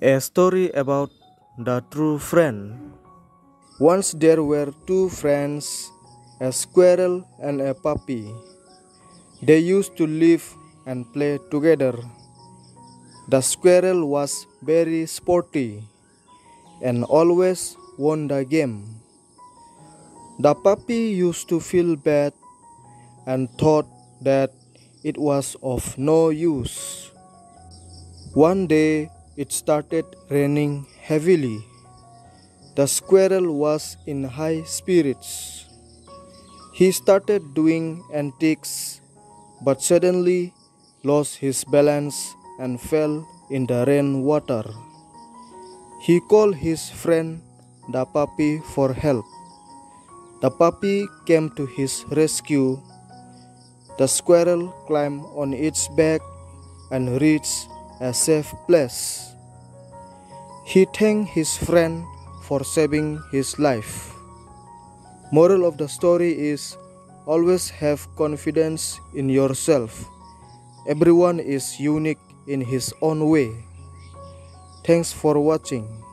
A story about the true friend. Once there were two friends, a squirrel and a puppy. They used to live and play together. The squirrel was very sporty and always won the game. The puppy used to feel bad and thought that it was of no use. One day it started raining heavily. The squirrel was in high spirits. He started doing antics, but suddenly lost his balance and fell in the rain water. He called his friend the puppy for help. The puppy came to his rescue. The squirrel climbed on its back and reached a safe place. He thanked his friend for saving his life. Moral of the story is always have confidence in yourself. Everyone is unique in his own way. Thanks for watching.